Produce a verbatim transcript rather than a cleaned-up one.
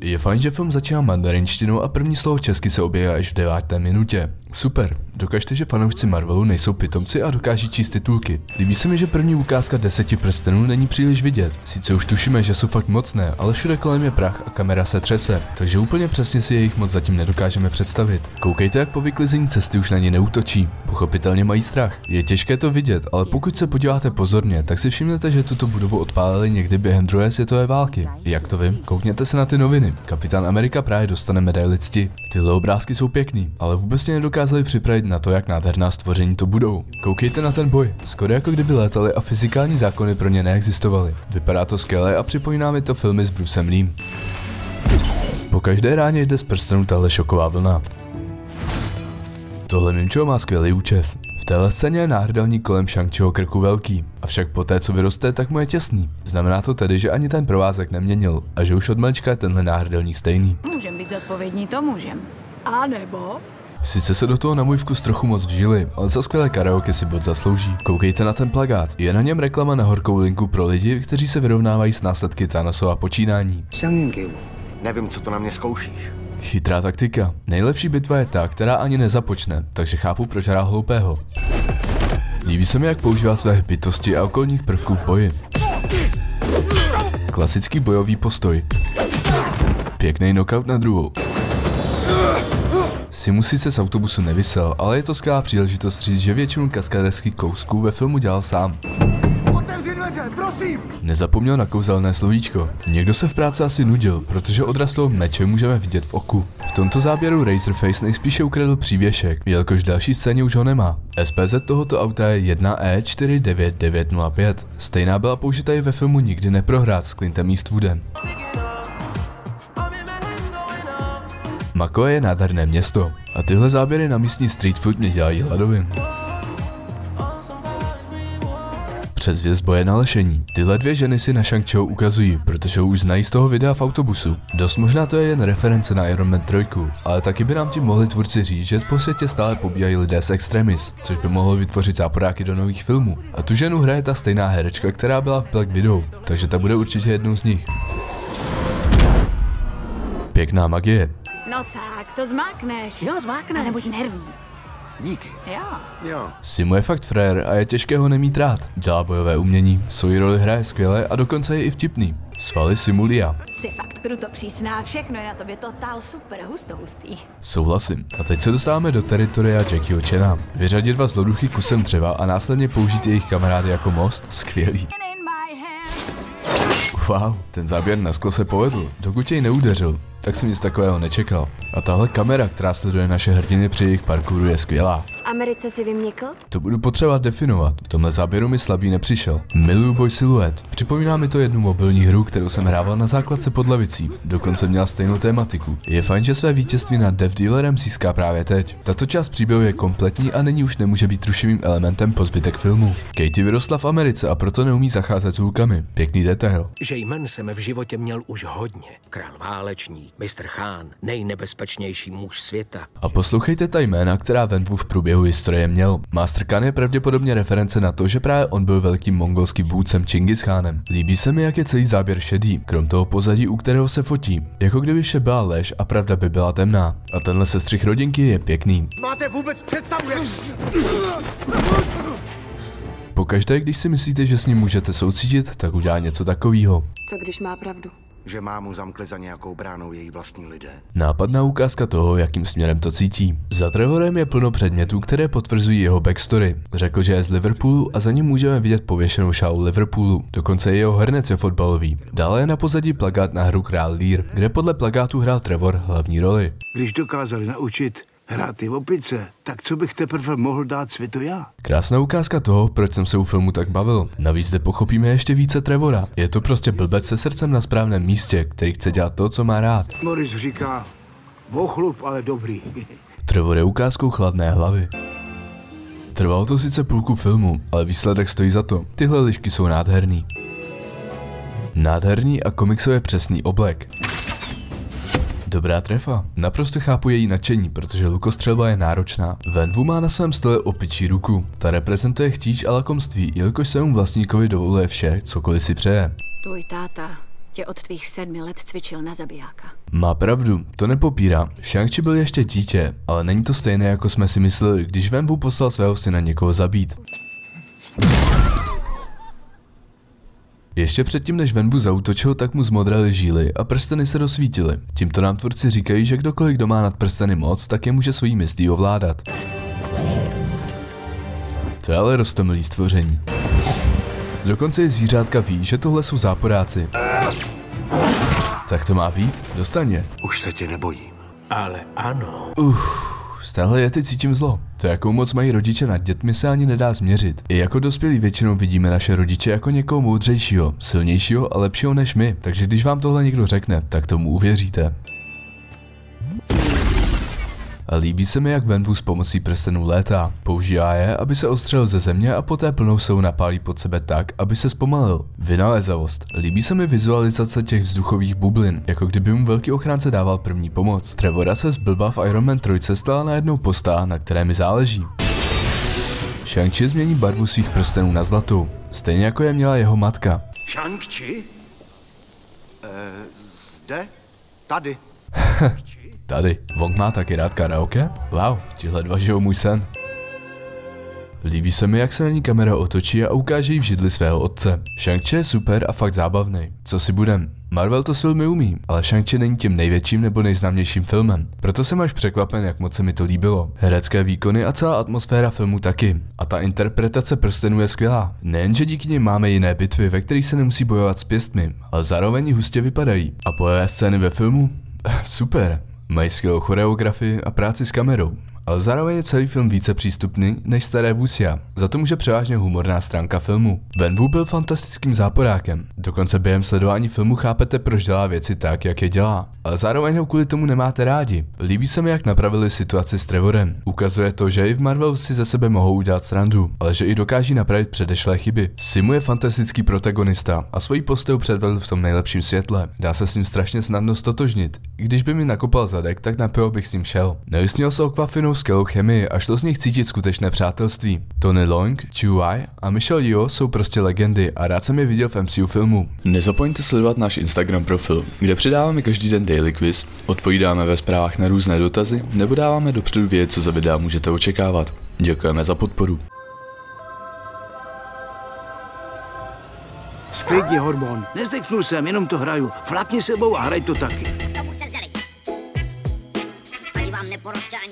Je fajn, že film začíná mandarinštinou a první slovo česky se objeví až v deváté minutě. Super, dokažte, že fanoušci Marvelu nejsou pitomci a dokáží číst titulky. Líbí se mi, že první ukázka deseti prstenů není příliš vidět. Sice už tušíme, že jsou fakt mocné, ale všude kolem je prach a kamera se třese, takže úplně přesně si jejich moc zatím nedokážeme představit. Koukejte, jak po vyklizení cesty už na ně neútočí. Pochopitelně mají strach. Je těžké to vidět, ale pokud se podíváte pozorně, tak si všimnete, že tuto budovu odpálili někdy během druhé světové války. Jak to vím? Koukněte se na ty noviny. Kapitán Amerika právě dostane medaili cti. Tyhle obrázky jsou pěkný, ale vůbec mě nedokázali připravit na to, jak nádherná stvoření to budou. Koukejte na ten boj. Skoro jako kdyby létali a fyzikální zákony pro ně neexistovaly. Vypadá to skvěle a připomíná mi to filmy s Brucem Leem. Po každé ráně jde z prstenu tahle šoková vlna. Tohle mimčo má skvělý účes. V téhle scéně je náhrdelník kolem Shang-Chiho krku velký, avšak poté co vyroste, tak mu je těsný. Znamená to tedy, že ani ten provázek neměnil a že už od malička je tenhle náhrdelník stejný. Můžem být odpovědní, to můžem. A nebo? Sice se do toho na můj vkus trochu moc vžili, ale za skvělé karaoke si bod zaslouží. Koukejte na ten plakát, je na něm reklama na horkou linku pro lidi, kteří se vyrovnávají s následky Thanosova počínání. Nevím, co to na mě zkoušíš. Chytrá taktika. Nejlepší bitva je ta, která ani nezapočne, takže chápu, proč hrá hloupého. Líbí se mi, jak používá své hbitosti a okolních prvků v boji. Klasický bojový postoj. Pěkný knockout na druhou. Simu sice z autobusu nevysel, ale je to skvělá příležitost říct, že většinu kaskaderských kousků ve filmu dělal sám. Prosím. Nezapomněl na kouzelné slovíčko. Někdo se v práci asi nudil, protože odraslou meče můžeme vidět v oku. V tomto záběru Razorface nejspíše ukradl přívěšek, jelikož v další scéně už ho nemá. S P Z tohoto auta je jedna E čtyři devět devět nula pět. Stejná byla použita i ve filmu Nikdy neprohrát s Clintem Eastwoodem. Mako je nádherné město a tyhle záběry na místní street food mě dělají hladovým. Předzvěst boje na lešení. Tyhle dvě ženy si na Shang-Chiho ukazují, protože ho už znají z toho videa v autobusu. Dost možná to je jen reference na Iron Man tři, ale taky by nám tím mohli tvůrci říct, že po světě stále pobíhají lidé z Extremis, což by mohlo vytvořit záporáky do nových filmů. A tu ženu hraje ta stejná herečka, která byla v Black Video, takže ta bude určitě jednou z nich. Pěkná magie. No tak, to zmákneš. Jo, zmákneš. Nebuď nervní. Díky. Jo. Simu je fakt frér a je těžké ho nemít rád. Dělá bojové umění, svoji roli hraje skvěle a dokonce je i vtipný. Svaly Simulia. Jsi fakt kruto přísná, všechno je na tobě totál super husto hustý. Souhlasím. A teď se dostáváme do teritoria Jackieho Chana. Vyřadit dva zloduchy kusem dřeva a následně použít jejich kamarády jako most? Skvělý. Wow, ten záběr na sklo se povedl, dokud jej neudeřil. Tak jsem nic takového nečekal. A tahle kamera, která sleduje naše hrdiny při jejich parkouru, je skvělá. V Americe si vymněkl? To budu potřebovat definovat. V tomhle záběru mi slabý nepřišel. Miluju boj siluet. Připomíná mi to jednu mobilní hru, kterou jsem hrával na základce pod lavicí. Dokonce měla stejnou tématiku. Je fajn, že své vítězství nad Death Dealerem získá právě teď. Tato část příběhu je kompletní a nyní už nemůže být rušivým elementem po zbytek filmu. Katie vyrostla v Americe a proto neumí zacházet s hůlkami. Pěkný detail. Že jmen jsem v životě měl už hodně. Král válečník. mister Khan, nejnebezpečnější muž světa. A poslouchejte ta jména, která Wenwu v průběhu historie měl. Master Khan je pravděpodobně reference na to, že právě on byl velkým mongolským vůdcem Činghischánem. Líbí se mi, jak je celý záběr šedý, krom toho pozadí, u kterého se fotí. Jako kdyby vše byla lež a pravda by byla temná. A tenhle sestřih rodinky je pěkný. Máte vůbec představu? Pokaždé, když si myslíte, že s ním můžete soucítit, tak udělá něco takového. Co když má pravdu? Že mámu zamkli za nějakou bránou její vlastní lidé. Nápadná ukázka toho, jakým směrem to cítí. Za Trevorem je plno předmětů, které potvrzují jeho backstory. Řekl, že je z Liverpoolu a za ním můžeme vidět pověšenou šálu Liverpoolu. Dokonce jeho hrnec je fotbalový. Dále je na pozadí plakát na hru Král Lear, kde podle plakátu hrál Trevor hlavní roli. Když dokázali naučit hrát ty opice, tak co bych teprve mohl dát světu já? Krásná ukázka toho, proč jsem se u filmu tak bavil. Navíc zde pochopíme ještě více Trevora. Je to prostě blbec se srdcem na správném místě, který chce dělat to, co má rád. Morris říká, vochlup, ale dobrý. Trevor je ukázkou chladné hlavy. Trvalo to sice půlku filmu, ale výsledek stojí za to. Tyhle lišky jsou nádherný. Nádherný a komiksově přesný oblek. Dobrá trefa. Naprosto chápu její nadšení, protože lukostřelba je náročná. Wenwu má na svém stole opičí ruku. Ta reprezentuje chtíč a lakomství, jelikož se mu vlastníkovi dovoluje vše, cokoliv si přeje. Tvůj táta tě od tvých sedmi let cvičil na zabijáka. Má pravdu, to nepopírá. Shang-Chi byl ještě dítě, ale není to stejné, jako jsme si mysleli, když Wenwu poslal svého syna někoho zabít. Ještě předtím, než Wenwu zaútočil, tak mu zmodraly žíly a prsteny se rozsvítily. Tímto nám tvůrci říkají, že kdokoliv, kdo má nad prsteny moc, tak je může svojí myslí ovládat. To je ale roztomilý stvoření. Dokonce i zvířátka ví, že tohle jsou záporáci. Tak to má být? Dostaně. Už se tě nebojím. Ale ano. Uff. Z téhle jety cítím zlo. To, jakou moc mají rodiče nad dětmi, se ani nedá změřit. I jako dospělí většinou vidíme naše rodiče jako někoho moudřejšího, silnějšího a lepšího než my. Takže když vám tohle někdo řekne, tak tomu uvěříte. A líbí se mi, jak Wenwu s pomocí prstenů létá. Používá je, aby se ostřelil ze země a poté plnou silou napálí pod sebe tak, aby se zpomalil. Vynalézavost. Líbí se mi vizualizace těch vzduchových bublin, jako kdyby mu velký ochránce dával první pomoc. Trevora se z blba v Iron Man tři stala najednou postá, na které mi záleží. Shang-Chi změní barvu svých prstenů na zlatou, stejně jako je měla jeho matka. Shang-Chi? Eh, zde? Tady. Tady. Wong má taky rád karaoke? Wow, tihle dva žijou můj sen. Líbí se mi, jak se na ní kamera otočí a ukáže jí v židli svého otce. Shang-Chi je super a fakt zábavný. Co si budem? Marvel to s filmy umí, ale Shang-Chi není tím největším nebo nejznámějším filmem. Proto jsem až překvapen, jak moc se mi to líbilo. Herecké výkony a celá atmosféra filmu taky. A ta interpretace prstenů je skvělá. Nejenže díky něm máme jiné bitvy, ve kterých se nemusí bojovat s pěstmi, ale zároveň hustě vypadají. A bojové scény ve filmu? Super. Mají skvělou choreografii a práci s kamerou, ale zároveň je celý film více přístupný než staré Wuxia. Za to může převážně humorná stránka filmu. Wenwu byl fantastickým záporákem, dokonce během sledování filmu chápete, proč dělá věci tak, jak je dělá, ale zároveň ho kvůli tomu nemáte rádi. Líbí se mi, jak napravili situaci s Trevorem. Ukazuje to, že i v Marvelu si ze sebe mohou udělat srandu, ale že i dokáží napravit předešlé chyby. Simu je fantastický protagonista a svoji postavu předvedl v tom nejlepším světle. Dá se s ním strašně snadno stotožnit. Když by mi nakopal zadek, tak na pivo bych s ním šel. Neusměl se Okvafinou skvělou chemii a šlo z nich cítit skutečné přátelství. Tony Long, Chiu Wai a Michelle Yeoh jsou prostě legendy a rád jsem je viděl v M C U filmu. Nezapomeňte sledovat náš Instagram profil, kde přidáváme každý den daily quiz, odpovídáme ve zprávách na různé dotazy nebo dáváme dopředu vědět, co za videa můžete očekávat. Děkujeme za podporu. Sklidni hormon, nezdechnul jsem, jenom to hraju. Flápni sebou a hraj to taky. Tomu se zeli. Ani vám neporoste,